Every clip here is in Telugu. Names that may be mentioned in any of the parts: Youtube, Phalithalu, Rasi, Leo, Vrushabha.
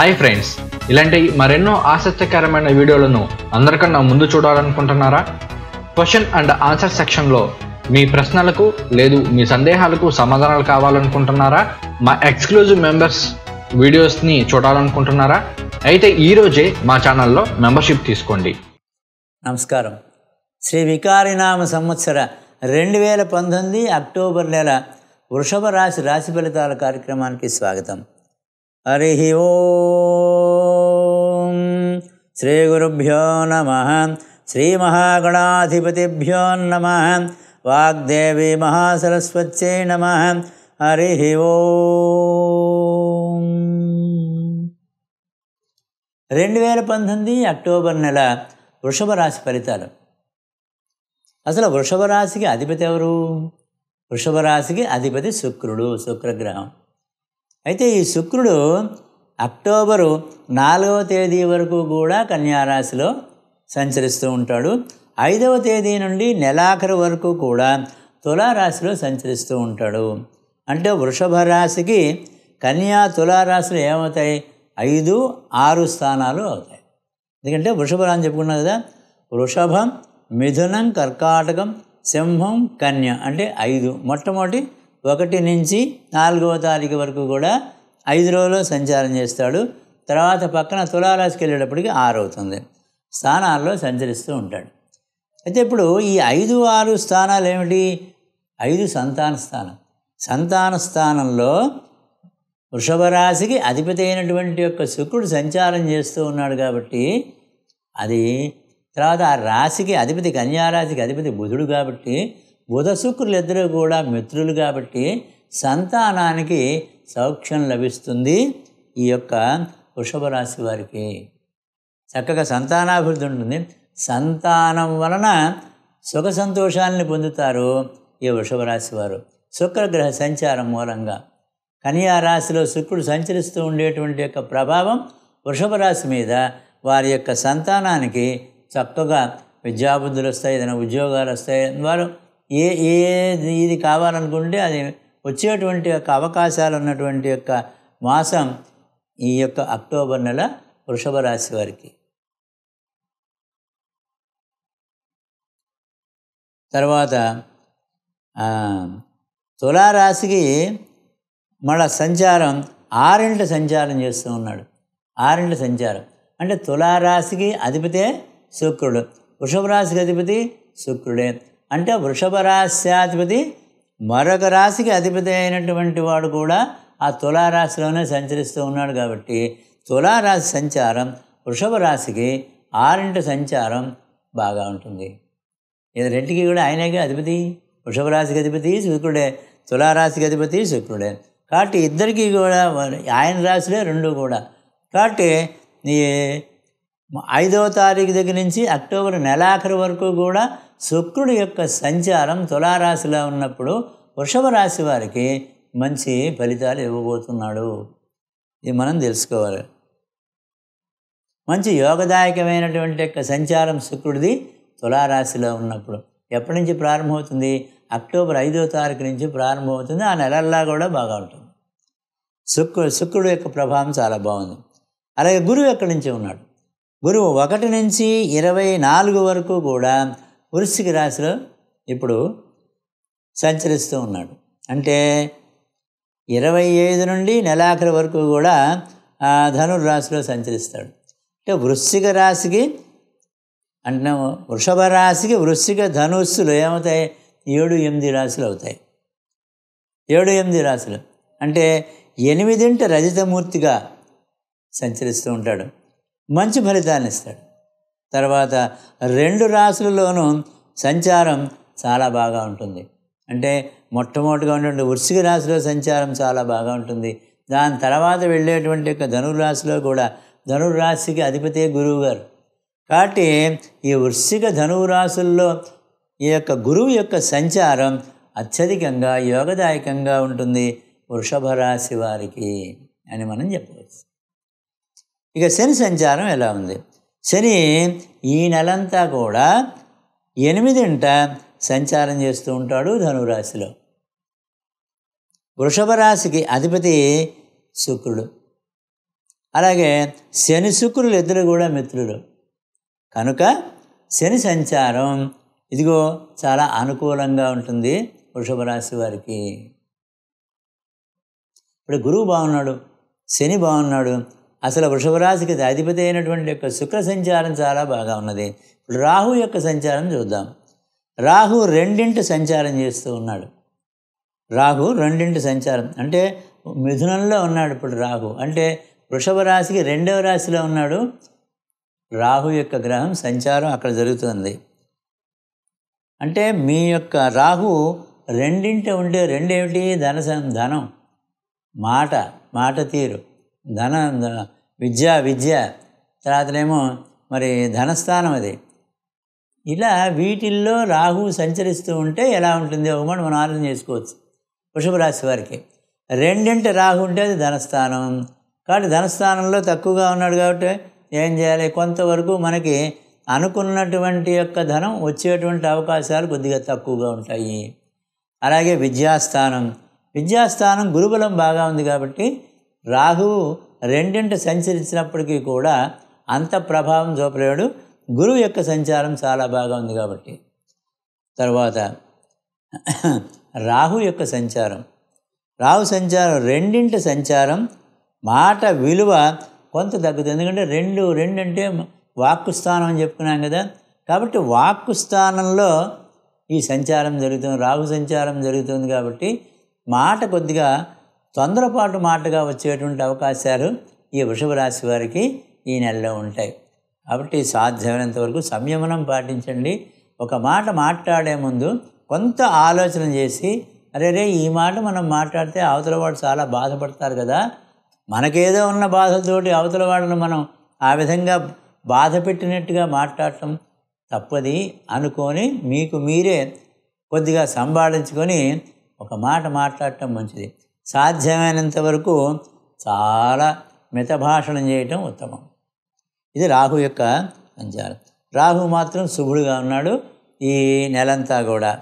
Hi friends, ఇలాంటి మరెన్నో ఆసక్తికరమైన వీడియోలను అందరికన్నా ముందు చూడాలనుకుంటున్నారా? క్వశ్చన్ అండ్ ఆన్సర్ సెక్షన్ లో మీ ప్రశ్నలకు లేదు మీ సందేహాలకు సమాధానాలు కావాలనుకుంటున్నారా? మా ఎక్స్క్లూజివ్ మెంబర్స్ వీడియోస్ ని చూడాలనుకుంటున్నారా? అయితే ఈ రోజే మా ఛానల్లో మెంబర్షిప్ తీసుకోండి. నమస్కారం. శ్రీ వికారినామ సంవత్సర 2019 అక్టోబర్ నెల వృషభ రాశి రాశి ఫలితాల కార్యక్రమానికి స్వాగతం. హరి ఓం. శ్రీ గురుభ్యో నమః. శ్రీ మహాగణాధిపతిభ్యో నమః. వాగ్దేవి మహాసరస్వత్యై నమః. హరి ఓం. 2019 అక్టోబర్ నెల వృషభ రాశి ఫలితాలు. అసలు వృషభ రాశికి అధిపతి ఎవరు? వృషభ రాశికి అధిపతి శుక్రుడు, శుక్రగ్రహం. అయితే ఈ శుక్రుడు అక్టోబర్ 4వ తేదీ వరకు కూడా కన్యారాశిలో సంచరిస్తూ ఉంటాడు. 5వ తేదీ నుండి నెలాఖరు వరకు కూడా తులారాశిలో సంచరిస్తూ ఉంటాడు. అంటే వృషభ రాశికి కన్యా తులారాశులు ఏమవుతాయి? 5, 6 స్థానాలు అవుతాయి. ఎందుకంటే వృషభ రాశి చెప్పుకున్నాం కదా, వృషభం, మిథునం, కర్కాటకం, సింహం, కన్య, అంటే 5. మొట్టమొదటి 1 నుంచి 4వ తారీఖు వరకు కూడా 5 రోజులు సంచారం చేస్తాడు. తర్వాత పక్కన తులారాశికి వెళ్ళేటప్పటికి 6 అవుతుంది, స్థానాల్లో సంచరిస్తూ ఉంటాడు. అయితే ఇప్పుడు ఈ 5, 6 స్థానాలు ఏమిటి? 5 సంతాన స్థానం. సంతాన స్థానంలో వృషభ రాశికి అధిపతి అయినటువంటి యొక్క శుక్రుడు సంచారం చేస్తూ ఉన్నాడు కాబట్టి అది. తర్వాత ఆ రాశికి అధిపతి, కన్యారాశికి అధిపతి బుధుడు కాబట్టి, బుధ శుక్రులు ఇద్దరూ కూడా మిత్రులు కాబట్టి సంతానానికి సౌఖ్యం లభిస్తుంది ఈ యొక్క వృషభ రాశి వారికి. చక్కగా సంతానాభివృద్ధి ఉంటుంది. సంతానం వలన సుఖ సంతోషాలని పొందుతారు ఈ వృషభ రాశి వారు శుక్రగ్రహ సంచారం మూలంగా. కన్యారాశిలో శుక్రుడు సంచరిస్తూ ఉండేటువంటి యొక్క ప్రభావం వృషభ రాశి మీద వారి యొక్క సంతానానికి చక్కగా విద్యాబుద్ధులు వస్తాయి, ఏదైనా ఉద్యోగాలు వస్తాయి. వారు ఇది కావాలనుకుంటే అది వచ్చేటువంటి యొక్క అవకాశాలు ఉన్నటువంటి యొక్క మాసం ఈ యొక్క అక్టోబర్ నెల వృషభ రాశి వారికి. తర్వాత తులారాశికి మళ్ళా సంచారం 6 ఇంట సంచారం చేస్తూ ఉన్నాడు. 6 ఇంట సంచారం అంటే తులారాశికి అధిపతే శుక్రుడు, వృషభ రాశికి అధిపతి శుక్రుడే. అంటే వృషభ రాశ్యాధిపతి మరొక రాశికి అధిపతి అయినటువంటి వాడు కూడా ఆ తులారాశిలోనే సంచరిస్తూ ఉన్నాడు కాబట్టి తులారాశి సంచారం వృషభ రాశికి 6వ ఇంట సంచారం బాగా ఉంటుంది. ఇది రెంటికి కూడా ఆయనకి అధిపతి, వృషభ రాశికి అధిపతి శుక్రుడే, తులారాశికి అధిపతి శుక్రుడే. కాబట్టి ఇద్దరికీ కూడా ఆయన రాశులే రెండు కూడా. కాబట్టి 5వ తారీఖు దగ్గర నుంచి అక్టోబర్ నెలాఖరు వరకు కూడా శుక్రుడి యొక్క సంచారం తులారాశిలో ఉన్నప్పుడు వృషభ రాశి వారికి మంచి ఫలితాలు ఇవ్వబోతున్నాడు. ఇది మనం తెలుసుకోవాలి. మంచి యోగదాయకమైనటువంటి యొక్క సంచారం శుక్రుడిది తులారాశిలో ఉన్నప్పుడు ఎప్పటి నుంచి ప్రారంభమవుతుంది? అక్టోబర్ 5వ తారీఖు నుంచి ప్రారంభమవుతుంది. ఆ నెలల్లా కూడా బాగా ఉంటుంది. శుక్రుడు యొక్క ప్రభావం చాలా బాగుంది. అలాగే గురువు ఎక్కడి నుంచి ఉన్నాడు? గురువు 1 నుంచి 24 వరకు కూడా వృశ్చిక రాశిలో ఇప్పుడు సంచరిస్తూ ఉన్నాడు. అంటే 25 నుండి నెలాఖరు వరకు కూడా ధనుర్రాశిలో సంచరిస్తాడు. అంటే వృశ్చిక రాశికి అంటే వృషభ రాశికి వృశ్చిక ధనుస్సులు ఏమవుతాయి? 7, 8 రాశులు అవుతాయి. 7, 8 రాశులు అంటే 8వ ఇంట రజితమూర్తిగా సంచరిస్తూ ఉంటాడు. మంచి ఫలితాన్ని ఇస్తాడు. తర్వాత 2 రాశులలోనూ సంచారం చాలా బాగా ఉంటుంది. అంటే మొట్టమొదటిగా ఉన్నటువంటి వృశ్చిక రాశిలో సంచారం చాలా బాగా ఉంటుంది. దాని తర్వాత వెళ్ళేటువంటి యొక్క ధనుర్రాశిలో కూడా, ధనుర్రాశికి అధిపతి గురువు గారు కాబట్టి ఈ వృశ్చిక ధనురాశుల్లో ఈ యొక్క గురువు యొక్క సంచారం అత్యధికంగా యోగదాయకంగా ఉంటుంది వృషభ రాశి వారికి అని మనం చెప్పవచ్చు. ఇక శని సంచారం ఎలా ఉంది? శని ఈ నెలంతా కూడా 8వ ఇంట సంచారం చేస్తూ ఉంటాడు ధనురాశిలో. వృషభ రాశికి అధిపతి శుక్రుడు, అలాగే శని శుక్రులు ఇద్దరు కూడా మిత్రులు కనుక శని సంచారం ఇదిగో చాలా అనుకూలంగా ఉంటుంది వృషభ రాశి వారికి. ఇప్పుడు గురువు బాగున్నాడు, శని బాగున్నాడు, అసలు వృషభ రాశికి అధిపతి అయినటువంటి యొక్క శుక్ర సంచారం చాలా బాగా ఉన్నది. ఇప్పుడు రాహు యొక్క సంచారం చూద్దాం. రాహు రెండింటి సంచారం చేస్తూ ఉన్నాడు. రాహు రెండింటి సంచారం అంటే మిథునంలో ఉన్నాడు ఇప్పుడు రాహు, అంటే వృషభ రాశికి రెండవ రాశిలో ఉన్నాడు. రాహు యొక్క గ్రహం సంచారం అక్కడ జరుగుతుంది. అంటే మీ యొక్క రాహు రెండింటి ఉండే రెండేమిటి? ధనం, మాట తీరు, విద్య, తర్వాతనేమో మరి ధనస్థానం. అది ఇలా వీటిల్లో రాహు సంచరిస్తూ ఉంటే ఎలా ఉంటుంది ఒకమాట మనం ఆలోచన చేసుకోవచ్చు. వృషభ రాశి వారికి రెండింటి రాహు ఉంటే అది ధనస్థానం. కాబట్టి ధనస్థానంలో తక్కువగా ఉన్నాడు కాబట్టి ఏం చేయాలి? కొంతవరకు మనకి అనుకున్నటువంటి యొక్క ధనం వచ్చేటువంటి అవకాశాలు కొద్దిగా తక్కువగా ఉంటాయి. అలాగే విద్యాస్థానం గురుబలం బాగా ఉంది కాబట్టి రాహువు రెండింటి సంచరించినప్పటికీ కూడా అంత ప్రభావం చూపలేడు. గురువు యొక్క సంచారం చాలా బాగా ఉంది కాబట్టి. తర్వాత రాహు సంచారం రెండింటి సంచారం మాట విలువ కొంత తగ్గుతుంది. ఎందుకంటే రెండంటే వాక్కు స్థానం అని చెప్పుకున్నాం కదా, కాబట్టి వాక్కు స్థానంలో ఈ సంచారం జరుగుతుంది, రాహు సంచారం జరుగుతుంది. కాబట్టి మాట కొద్దిగా తొందరపాటు మాటగా వచ్చేటువంటి అవకాశాలు ఈ వృషభ రాశి వారికి ఈ నెలలో ఉంటాయి. కాబట్టి సాధ్యమైనంత వరకు సంయమనం పాటించండి. ఒక మాట మాట్లాడే ముందు కొంత ఆలోచన చేసి అరే ఈ మాట మనం మాట్లాడితే అవతల వాడు చాలా బాధపడతారు కదా, మనకేదో ఉన్న బాధలతోటి అవతల వాళ్ళను మనం ఆ విధంగా బాధ పెట్టినట్టుగా మాట్లాడటం తప్పది అనుకొని మీకు మీరే కొద్దిగా సంభాళించుకొని ఒక మాట మాట్లాడటం మంచిది. సాధ్యమైనంత వరకు చాలా మితభాషణం చేయటం ఉత్తమం. ఇది రాహు యొక్క సంచారం. రాహు మాత్రం శుభుడుగా ఉన్నాడు ఈ నెలంతా కూడా.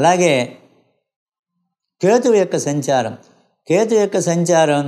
అలాగే కేతు యొక్క సంచారం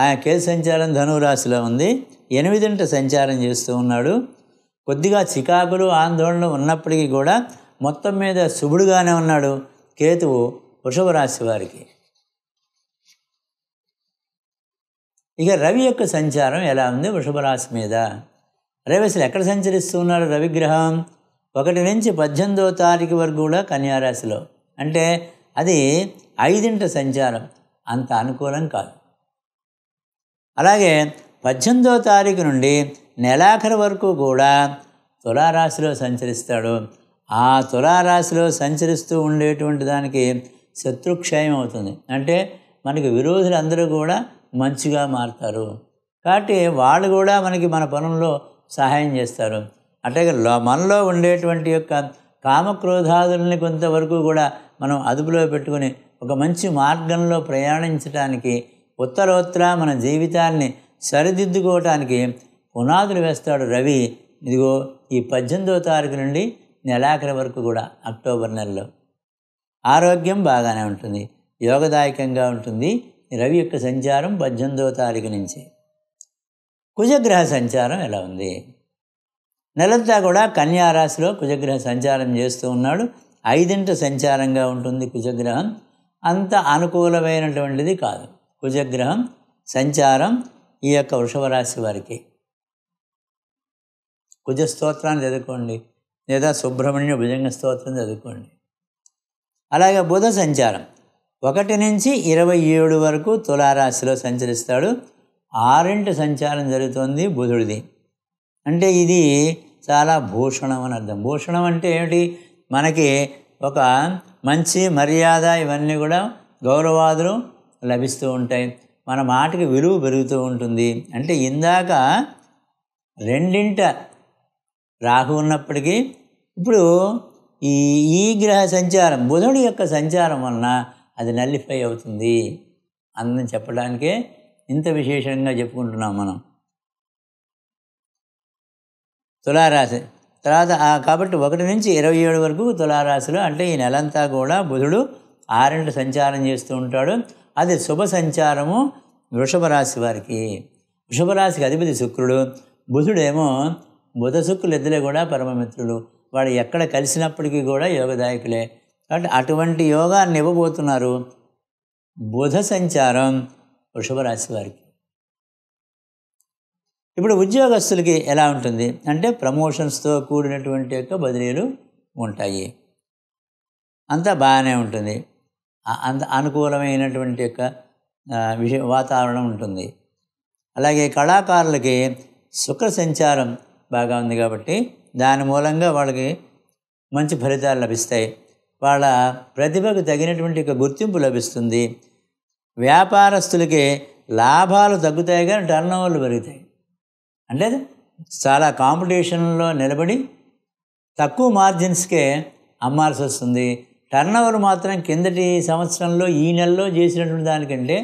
ఆయన కేతు సంచారం ధనురాశిలో ఉంది. ఎనిమిదింట సంచారం చేస్తూ ఉన్నాడు. కొద్దిగా చికాకులు ఆందోళనలు ఉన్నప్పటికీ కూడా మొత్తం మీద శుభుడుగానే ఉన్నాడు కేతువు వృషభ రాశి వారికి. ఇక రవి యొక్క సంచారం ఎలా ఉంది వృషభ రాశి మీద? రవి అసలు ఎక్కడ సంచరిస్తూ ఉన్నాడు? రవిగ్రహం 1 నుంచి 18వ తారీఖు వరకు కూడా కన్యారాశిలో, అంటే అది 5వ ఇంట సంచారం, అంత అనుకూలం కాదు. అలాగే 18వ తారీఖు నుండి నెలాఖరు వరకు కూడా తులారాశిలో సంచరిస్తాడు. ఆ తులారాశిలో సంచరిస్తూ ఉండేటువంటి దానికి శత్రుక్షయం అవుతుంది. అంటే మనకి విరోధులు అందరూ కూడా మంచిగా మారుతారు కాబట్టి వాళ్ళు కూడా మనకి మన పనుల్లో సహాయం చేస్తారు. అట్లాగే మనలో ఉండేటువంటి యొక్క కామక్రోధాదుల్ని కొంతవరకు కూడా మనం అదుపులో పెట్టుకుని ఒక మంచి మార్గంలో ప్రయాణించడానికి ఉత్తరోత్తర మన జీవితాన్ని సరిదిద్దుకోవటానికి పునాదులు వేస్తాడు రవి. ఇదిగో ఈ 18వ తారీఖు నుండి నెలాఖరి వరకు కూడా అక్టోబర్ నెలలో. ఆరోగ్యం బాగానే ఉంటుంది, యోగదాయకంగా ఉంటుంది రవి యొక్క సంచారం 18వ తారీఖు నుంచి. కుజగ్రహ సంచారం ఎలా ఉంది? నెలంతా కూడా కన్యారాశిలో కుజగ్రహ సంచారం చేస్తూ ఉన్నాడు. 5వ ఇంట సంచారంగా ఉంటుంది కుజగ్రహం, అంత అనుకూలమైనటువంటిది కాదు కుజగ్రహం సంచారం ఈ యొక్క వృషభ రాశి వారికి. కుజ స్తోత్రాన్ని చదువుకోండి లేదా సుబ్రహ్మణ్య భుజంగ స్తోత్రం చదువుకోండి. అలాగే బుధ సంచారం 1 నుంచి 27 వరకు తులారాశిలో సంచరిస్తాడు. 6వ ఇంట సంచారం జరుగుతుంది బుధుడిది. అంటే ఇది చాలా భూషణం అని అర్థం. భూషణం అంటే ఏమిటి? మనకి ఒక మంచి మర్యాద ఇవన్నీ కూడా గౌరవాదులు లభిస్తూ ఉంటాయి, మన మాటకి విలువ పెరుగుతూ ఉంటుంది. అంటే ఇందాక రెండింట రాహు ఉన్నప్పటికీ ఇప్పుడు ఈ గ్రహ సంచారం బుధుడి యొక్క సంచారం వలన అది నల్లిఫై అవుతుంది అందం చెప్పడానికే ఇంత విశేషంగా చెప్పుకుంటున్నాం మనం తులారాశి. తర్వాత కాబట్టి 1 నుంచి 27 వరకు తులారాశిలో, అంటే ఈ నెలంతా కూడా బుధుడు 6వ ఇంట సంచారం చేస్తూ ఉంటాడు. అది శుభ సంచారము వృషభ రాశి వారికి. వృషభరాశికి అధిపతి శుక్రుడు, బుధుడేమో బుధ శుక్రులు ఇద్దరే కూడా పరమమిత్రులు. వాళ్ళు ఎక్కడ కలిసినప్పటికీ కూడా యోగదాయకులే. కాబట్టి అటువంటి యోగాన్ని ఇవ్వబోతున్నారు. బుధ సంచారం వృషభరాశి వారికి. ఇప్పుడు ఉద్యోగస్తులకి ఎలా ఉంటుంది అంటే ప్రమోషన్స్తో కూడినటువంటి యొక్క బదిలీలు ఉంటాయి. అంతా బాగానే ఉంటుంది, అంత అనుకూలమైనటువంటి యొక్క వాతావరణం ఉంటుంది. అలాగే కళాకారులకి శుక్ర సంచారం బాగా ఉంది కాబట్టి దాని మూలంగా వాళ్ళకి మంచి ఫలితాలు లభిస్తాయి. వాళ్ళ ప్రతిభకు తగినటువంటి యొక్క గుర్తింపు లభిస్తుంది. వ్యాపారస్తులకి లాభాలు తగ్గుతాయి కానీ టర్న్ ఓవర్లు పెరుగుతాయి. అంటే చాలా కాంపిటీషన్లో నిలబడి తక్కువ మార్జిన్స్కే అమ్మాల్సి వస్తుంది. టర్న్ ఓవర్ మాత్రం కిందటి సంవత్సరంలో ఈ నెలలో చేసినటువంటి దానికంటే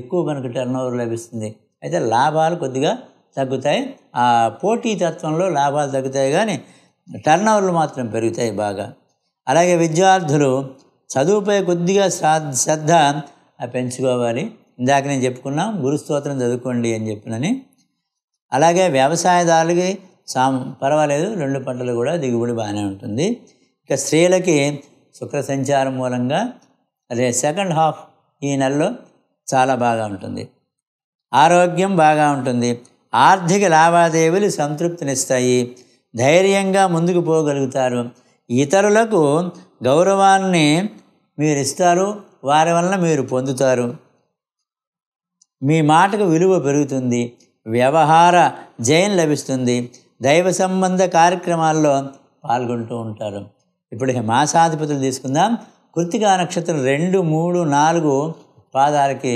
ఎక్కువ మనకు టర్న్ ఓవర్ లభిస్తుంది. అయితే లాభాలు కొద్దిగా తగ్గుతాయి. ఆ పోటీ తత్వంలో లాభాలు తగ్గుతాయి కానీ టర్న్ ఓవర్లు మాత్రం పెరుగుతాయి బాగా. అలాగే విద్యార్థులు చదువుపై కొద్దిగా శ్రద్ధ పెంచుకోవాలి. ఇందాక నేను చెప్పుకున్నాం గురుస్తోత్రం చదువుకోండి అని చెప్పినని. అలాగే వ్యవసాయదారులకి పర్వాలేదు, రెండు పంటలు కూడా దిగుబడి బాగానే ఉంటుంది. ఇక స్త్రీలకి శుక్ర సంచారం మూలంగా అదే సెకండ్ హాఫ్ ఈ నెలలో చాలా బాగా ఉంటుంది. ఆరోగ్యం బాగా ఉంటుంది. ఆర్థిక లావాదేవీలు సంతృప్తినిస్తాయి. ధైర్యంగా ముందుకు పోగలుగుతారు. ఇతరులకు గౌరవాన్ని మీరు ఇస్తారు, వారి వలన మీరు పొందుతారు. మీ మాటకు విలువ పెరుగుతుంది. వ్యవహార జయం లభిస్తుంది. దైవ సంబంధ కార్యక్రమాల్లో పాల్గొంటూ ఉంటారు. ఇప్పుడు మాసాధిపతులు తీసుకుందాం. కృత్తికా నక్షత్రం 2, 3, 4 పాదాలకి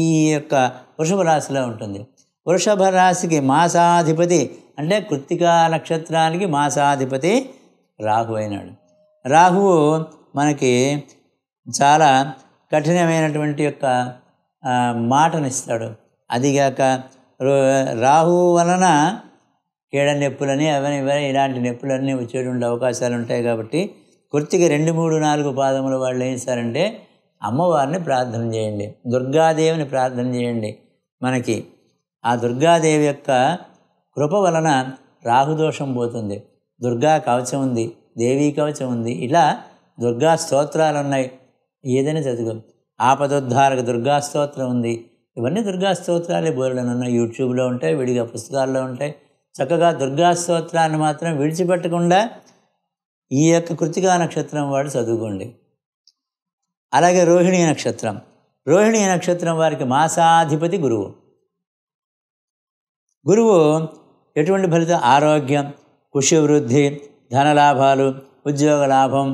ఈ యొక్క వృషభ రాశిలో ఉంటుంది. వృషభ రాశికి మాసాధిపతి అంటే కృత్తికా నక్షత్రానికి మాసాధిపతి రాహు అయినాడు. రాహువు మనకి చాలా కఠినమైనటువంటి యొక్క మాటనిస్తాడు. అదిగాక రాహు వలన కీడ నొప్పులని అవన్నీ ఇవన్నీ ఇలాంటి నొప్పులన్నీ వచ్చేటువంటి అవకాశాలు ఉంటాయి. కాబట్టి కృత్తికి 2, 3, 4 పాదముల వాళ్ళు ఏం చేస్తారంటే అమ్మవారిని ప్రార్థన చేయండి, దుర్గాదేవిని ప్రార్థన చేయండి. మనకి ఆ దుర్గాదేవి యొక్క కృప వలన రాహుదోషం పోతుంది. దుర్గా కవచం ఉంది, దేవీ కవచం ఉంది, ఇలా దుర్గా స్తోత్రాలు ఉన్నాయి. ఏదైనా చదువు, ఆపదోద్ధారక దుర్గా స్తోత్రం ఉంది. ఇవన్నీ దుర్గా స్తోత్రాలే బోర్లను ఉన్నాయి, యూట్యూబ్లో ఉంటాయి, విడిగా పుస్తకాల్లో ఉంటాయి. చక్కగా దుర్గా స్తోత్రాన్ని మాత్రం విడిచిపెట్టకుండా ఈ యొక్క కృత్తికా నక్షత్రం వాడు చదువుకోండి. అలాగే రోహిణీ నక్షత్రం, రోహిణీ నక్షత్రం వారికి మాసాధిపతి గురువు. గురువు ఎటువంటి ఫలితం? ఆరోగ్యం, కుషవృద్ధి, ధనలాభాలు, ఉద్యోగ లాభం,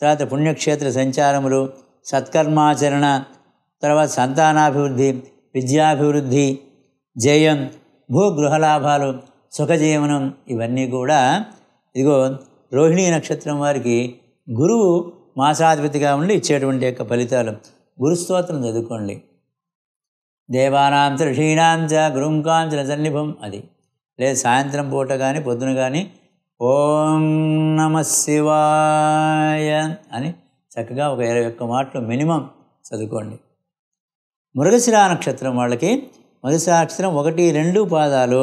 తర్వాత పుణ్యక్షేత్ర సంచారములు, సత్కర్మాచరణ, తర్వాత సంతానాభివృద్ధి, విద్యాభివృద్ధి, జయం, భూగృహ లాభాలు, సుఖజీవనం, ఇవన్నీ కూడా ఇదిగో రోహిణీ నక్షత్రం వారికి గురువు మాసాధిపతిగా ఉండి ఇచ్చేటువంటి యొక్క ఫలితాలు. గురుస్తోత్రం చదువుకోండి. దేవానాంత ఋషీణాంచ గురుంకాంచన సన్నిభం, అది లేదా సాయంత్రం పూట కానీ పొద్దున కానీ ఓం నమః శివాయ అని చక్కగా ఒక 21 మాటలు మినిమం చదువుకోండి. మృగశిర నక్షత్రం వాళ్ళకి మృగశిర నక్షత్రం 1, 2 పాదాలు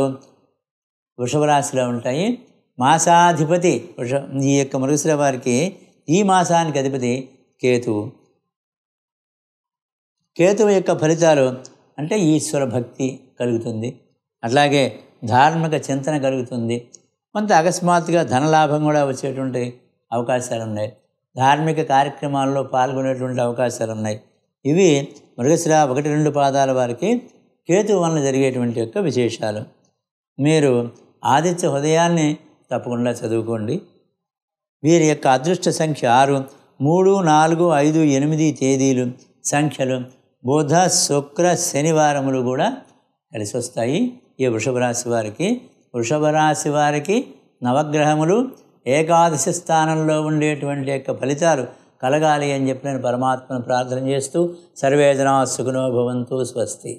వృషభరాశిలో ఉంటాయి. మాసాధిపతి ఈ యొక్క మృగశిర వారికి ఈ మాసానికి అధిపతి కేతువు. కేతువు యొక్క ఫలితాలు అంటే ఈశ్వర భక్తి కలుగుతుంది, అట్లాగే ధార్మిక చింతన కలుగుతుంది. కొంత అకస్మాత్తుగా ధనలాభం కూడా వచ్చేటువంటి అవకాశాలు ఉన్నాయి. ధార్మిక కార్యక్రమాల్లో పాల్గొనేటువంటి అవకాశాలు ఉన్నాయి. ఇవి మృగశిర 1, 2 పాదాల వారికి కేతువు వలన జరిగేటువంటి యొక్క విశేషాలు. మీరు ఆదిత్య హృదయాన్ని తప్పకుండా చదువుకోండి. వీరి యొక్క అదృష్ట సంఖ్య 6, 3, 4, 5, 8 తేదీలు సంఖ్యలు. బుధ శుక్ర శనివారములు కూడా కలిసి వస్తాయి ఈ వృషభ రాశి వారికి. వృషభ రాశి వారికి నవగ్రహములు ఏకాదశి స్థానంలో ఉండేటువంటి యొక్క ఫలితాలు కలగాలి అని చెప్పి నేను పరమాత్మను ప్రార్థన చేస్తూ సర్వే జనా సుఖినో భవంతు. స్వస్తి.